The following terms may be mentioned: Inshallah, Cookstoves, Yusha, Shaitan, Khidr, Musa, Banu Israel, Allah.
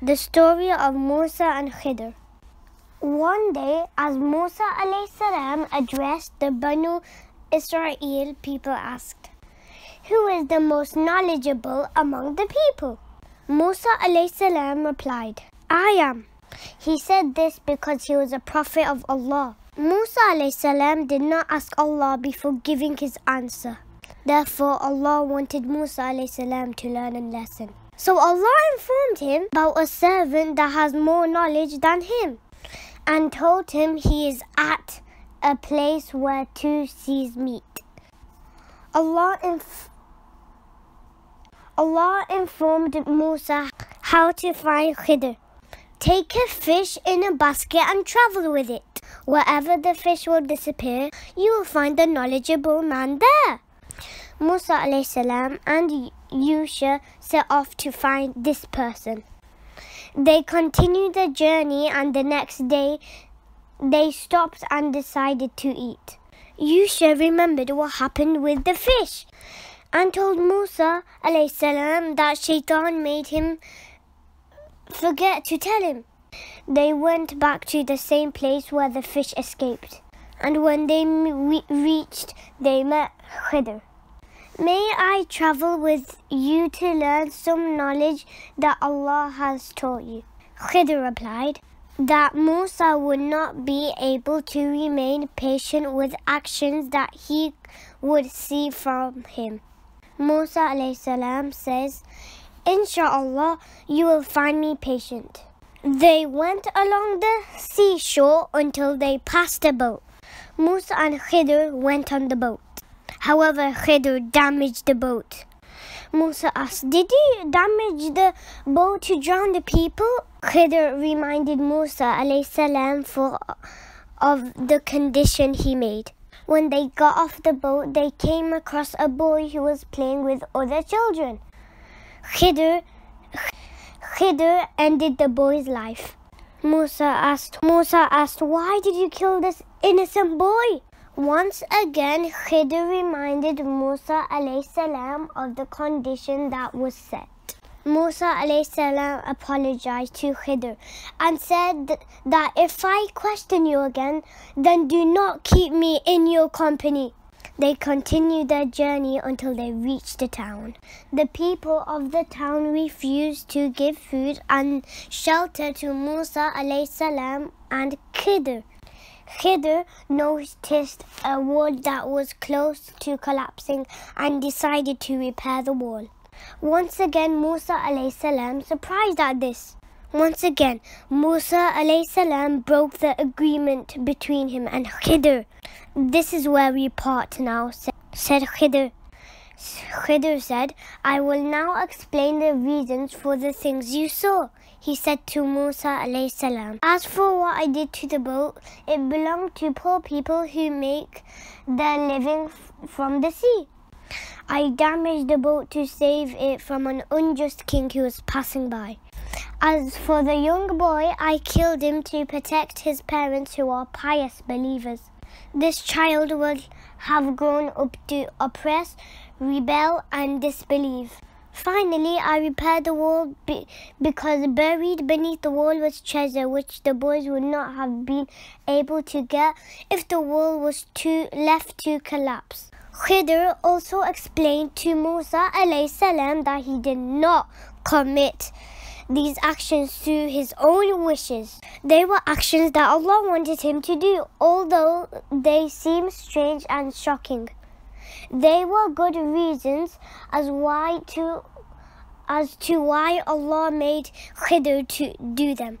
The story of Musa and Khidr. One day, as Musa alayhi addressed the Banu Israel, people asked, "Who is the most knowledgeable among the people?" Musa alayhi replied, "I am." He said this because he was a prophet of Allah. Musa alayhi did not ask Allah before giving his answer. Therefore, Allah wanted Musa alayhi to learn a lesson. So Allah informed him about a servant that has more knowledge than him, and told him he is at a place where two seas meet. Allah informed Musa how to find Khidr. Take a fish in a basket and travel with it. Wherever the fish will disappear, you will find the knowledgeable man there. Musa alayhi and Yusha set off to find this person. They continued their journey, and the next day they stopped and decided to eat. Yusha remembered what happened with the fish and told Musa alayhi that Shaitan made him forget to tell him. They went back to the same place where the fish escaped, and when they reached, they met Khidr. "May I travel with you to learn some knowledge that Allah has taught you?" Khidr replied that Musa would not be able to remain patient with actions that he would see from him. Musa alayhi says, "Inshallah, you will find me patient." They went along the seashore until they passed a boat. Musa and Khidr went on the boat. However, Khidr damaged the boat. Musa asked, "Did you damage the boat to drown the people?" Khidr reminded Musa alayhi of the condition he made. When they got off the boat, they came across a boy who was playing with other children. Khidr ended the boy's life. Musa asked, "Why did you kill this innocent boy?" Once again, Khidr reminded Musa alayhi of the condition that was set. Musa alayhi apologized to Khidr and said that if I question you again, then do not keep me in your company. They continued their journey until they reached the town. The people of the town refused to give food and shelter to Musa alayhi and Khidr. Khidr noticed a wall that was close to collapsing and decided to repair the wall. Once again, Musa alayhi surprised at this. Once again, Musa alayhi broke the agreement between him and Khidr. "This is where we part now," said Khidr. Khidr said, "I will now explain the reasons for the things you saw." He said to Musa alayhi, "As for what I did to the boat, it belonged to poor people who make their living from the sea. I damaged the boat to save it from an unjust king who was passing by. As for the young boy, I killed him to protect his parents who are pious believers. This child would have grown up to oppress, rebel, and disbelieve. Finally, I repaired the wall because buried beneath the wall was treasure which the boys would not have been able to get if the wall was left to collapse." Khidr also explained to Musa alayhi that he did not commit these actions through his own wishes. They were actions that Allah wanted him to do, although they seem strange and shocking. They were good reasons as to why Allah made Khidr to do them.